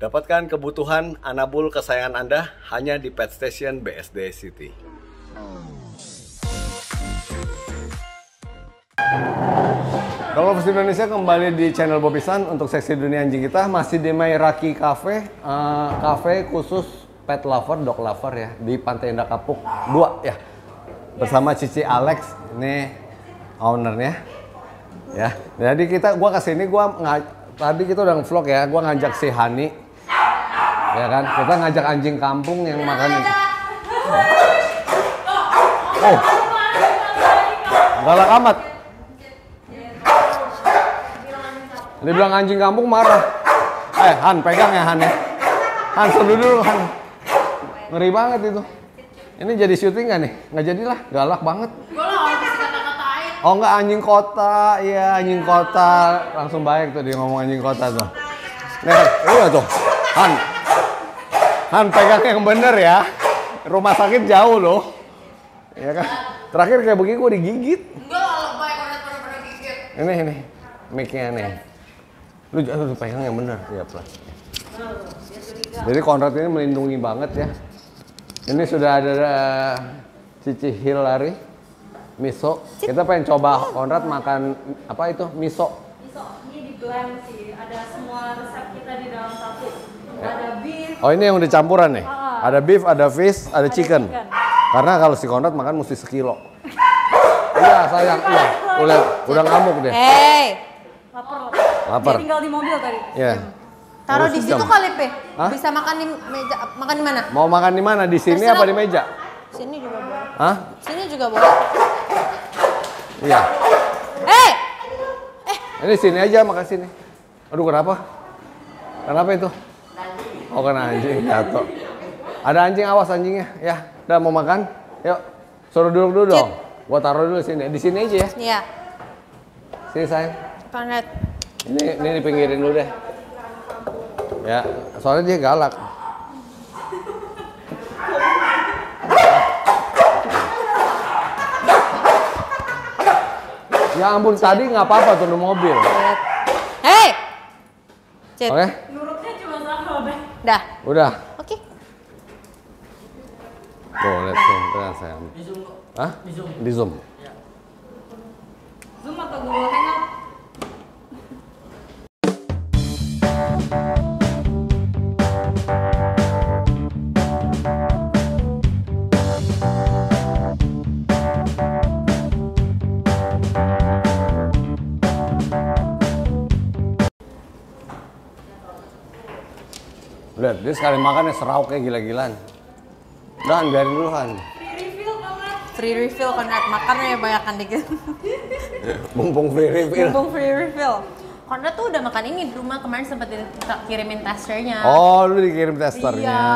Dapatkan kebutuhan anabul kesayangan Anda hanya di Pet Station BSD City. Kalau versi Indonesia kembali di channel Bobisan untuk seksi Dunia Anjing Kita masih di My Raky Cafe, cafe khusus pet lover, dog lover ya, di Pantai Indah Kapuk 2 ya. Bersama Cici Alex, ini ownernya ya. Jadi gua kesini, tadi kita udah vlog ya, gua ngajak si Hani ya kan, kita ngajak anjing kampung yang makan. Oh, galak amat. Dia bilang anjing kampung, marah. Han, pegang ya Han ya. Han, seduh dulu Han. Ngeri banget itu. Ini jadi syuting nggak nih? Nggak jadilah, galak banget. Oh enggak, anjing kota, iya anjing kota. Langsung baik tuh dia ngomong anjing kota tuh. Nih, iya tuh. Han. Han, pegang yang bener ya. Rumah sakit jauh loh. Iya kan? Terakhir kayak begini gue digigit. Enggak, lebay pernah gigit. Ini. Mic-nya nih. Lu pegang yang bener, ya pelan. Jadi Konrad ini melindungi banget ya. Ini sudah ada Cici Hilary, miso. Kita pengen coba Konrad makan apa itu? Miso. Miso ini di blend sih. Ada semua resep kita di dalam satu. Ada beef. Oh, ini yang udah campuran nih. Ada beef, ada fish, ada chicken. Karena kalau si Konrad makan mesti sekilo. Iya, sayang. Iya. Udah ngamuk deh. Hei. Lapar. Dia tinggal di mobil tadi. Iya. Taruh di situ kali, Pe. Bisa makan di meja. Makan di mana? Mau makan di mana? Di sini apa di meja? Sini juga boleh. Hah? Sini juga boleh. Iya. Ini sini aja, makasih nih. Aduh, kenapa? Kenapa itu? Oh, kena anjing jatuh. Ada anjing, awas anjingnya. Ya, udah mau makan? Yuk. Suruh duduk dulu dong. Gua taruh dulu sini. Di sini aja ya. Iya. Sini, sayang. Konrad. Ini dipinggirin dulu deh. Ya, soalnya dia galak. Ya ampun, tadi nggak apa-apa tuh mobil. Hei. Oke. Nurutnya cuma sama, Bang. Dah. Udah. Oke. Boleh tuh, sayang. Di zoom kok. Hah? Di zoom. Di zoom. Iya. Zoom atau Google Hangout? Lihat, dia sekali makannya serau kayak gila-gilaan. Dan biarin dulu, Han. Free refill, Konrad. Makannya ya banyakan dikit. Mumpung free refill. Mumpung free refill. Konrad tuh udah makan ini di rumah. Kemarin sempat dikirimin testernya. Oh, lu dikirim testernya. Iya,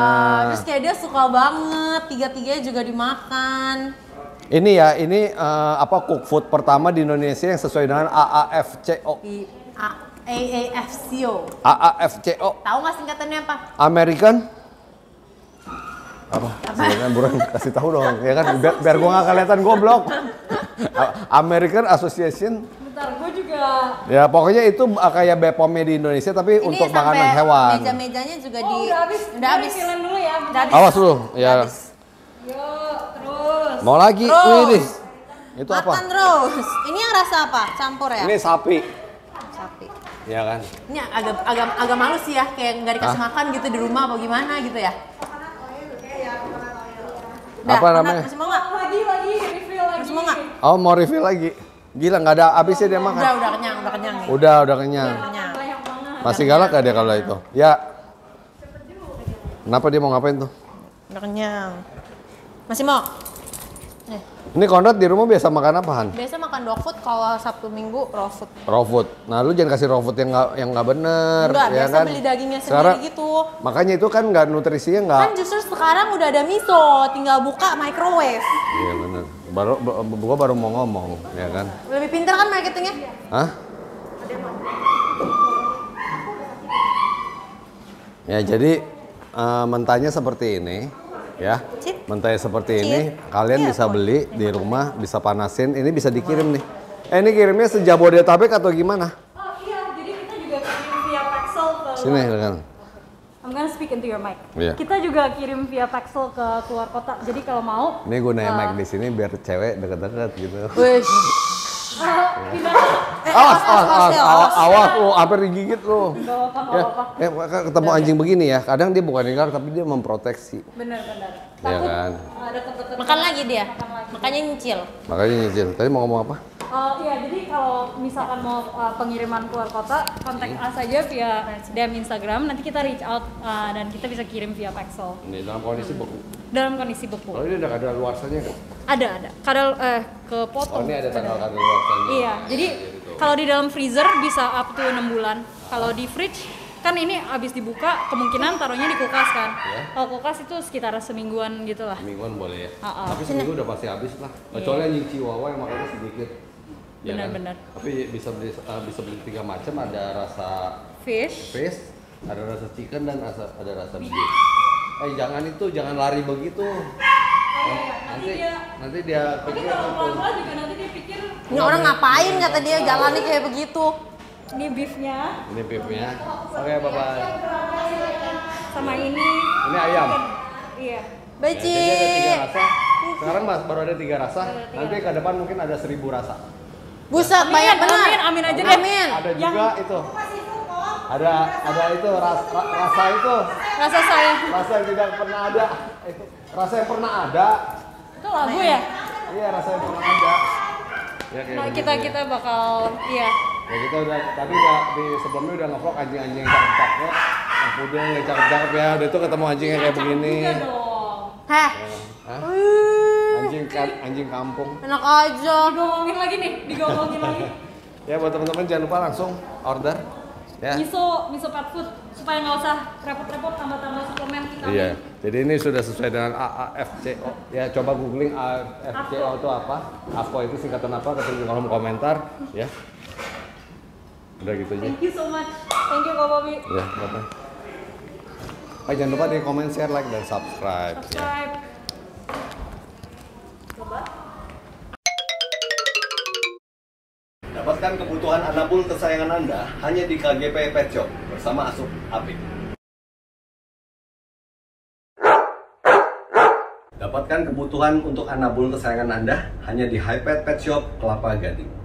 terus kayak dia suka banget. Tiga-tiganya juga dimakan. Ini ya, ini cook food pertama di Indonesia yang sesuai dengan AAFCO. AAFCO. Tahu nggak singkatannya apa? American. Apa? Singkatan buruan kasih tahu dong. Ya kan biar gua nggak kelihatan goblok. American Association. Bentar, gua juga. Ya pokoknya itu kayak BPOM-nya di Indonesia tapi ini untuk makanan hewan. Meja-mejanya juga di. Udah habis. Udah habis. Dulu ya. Udah habis. Awas dulu. Ya. Yuk, terus. Mau lagi? Wih, itu apa? Makan terus. Ini yang rasa apa? Campur ya? Ini sapi. Iya kan? Ini agak malu sih ya, kayak nggak dikasih makan gitu di rumah apa gimana gitu ya. Apa namanya? Masih mau nggak? Lagi, refill lagi. Masih mau nggak? Oh, mau refill lagi. Gila, nggak ada habisnya dia makan. Udah kenyang. Ya? Udah kenyang. Masih galak gak dia kalau itu? Ya. Kenapa dia mau ngapain tuh? Udah kenyang. Masih mau? Nih. Ini Konrad di rumah biasa makan apaan? Biasa makan dog food, kalau Sabtu Minggu raw food. Raw food. Nah, lu jangan kasih raw food yang nggak bener. Enggak, ya biasa kan? Beli dagingnya sekarang, sendiri gitu. Makanya itu kan nggak nutrisinya nggak. Kan justru sekarang udah ada miso, tinggal buka microwave. Iya bener. Gua baru mau ngomong, ya kan? Lebih pintar kan marketingnya? Hah? Ya jadi mentanya seperti ini. Ya, mentega seperti ini, kalian bisa beli di rumah, bisa panasin. Ini bisa dikirim nih. Ini kirimnya sejabodetabek atau gimana? Oh iya, jadi kita juga kirim via Paxel. Sini, kan? speak into your mic. Yeah. Kita juga kirim via Paxel ke keluar kota. Jadi kalau mau, ini gunain mic di sini biar cewek deket-deket gitu. Wish. Awas, lo hampir digigit lo. Gak apa-apa. Ketemu anjing begini ya, kadang dia bukan dengar tapi dia memproteksi. Bener. Iya kan. Makan lagi dia, makanya nyicil. Tadi mau ngomong apa? Iya, jadi kalau misalkan mau pengiriman keluar kota, kontak us aja via DM Instagram. Nanti kita reach out dan kita bisa kirim via Paxel. Ini dalam kondisi beku. Kalau ini ada kadar luarsanya nggak? Ada. Kadar kepotong. Oh, ini ada kadar luarsanya. Iya, jadi kalau di dalam freezer bisa up to 6 bulan. Kalau di fridge kan ini abis dibuka kemungkinan taruhnya di kulkas kan. Ya. Kalau kulkas itu sekitar semingguan gitu lah. Semingguan boleh ya. Tapi seminggu udah pasti habis lah. Kecuali anjing Chihuahua yang makannya sedikit. Benar-benar. Ya, tapi bisa beli 3 macam, ada rasa fish, ada rasa chicken dan ada rasa beef. Jangan lari begitu. Nanti dia pikir nanti dia pikir ini orang ngapain kata dia jalannya kayak begitu. Ini beefnya. Oke, bye-bye. Sama ini. Ini ayam. Iya. Beci. Sekarang Mas baru ada 3 rasa. Nanti ke depan mungkin ada 1000 rasa. Buset, banyak benar. Amin aja deh. Ada juga itu. Ada itu rasa itu. Rasa saya. Rasa yang tidak pernah ada. Rasa yang pernah ada. Itu lagu ya? Iya, rasa yang pernah ada. Ya, nah, kita bakal iya. Ya kita udah tadi sebelumnya udah nge-vlog anjing-anjing yang cakep-cakep. Yang pudel yang cakep-cakep ya. Udah itu ketemu anjing yang kayak begini. Hah? Anjing kampung. Enak aja. Digomongin lagi nih. Ya buat teman-teman jangan lupa langsung order. Ya. Miso pet food supaya nggak usah repot-repot tambah-tambah suplemen vitamin. Iya. Jadi ini sudah sesuai dengan AAFCO. Ya coba googling AAFCO itu apa? AAFCO itu singkatan apa? Ketik di kolom komentar. Ya. Udah gitu aja. Thank you so much. Thank you Kak Bobi. Ya, bye-bye. Oh, jangan lupa di komen, share, like dan subscribe. Ya. Dapatkan kebutuhan anabul kesayangan Anda hanya di KGP Pet Shop bersama Asup Apik. Dapatkan kebutuhan untuk anabul kesayangan Anda hanya di High Pet Pet Shop Kelapa Gading.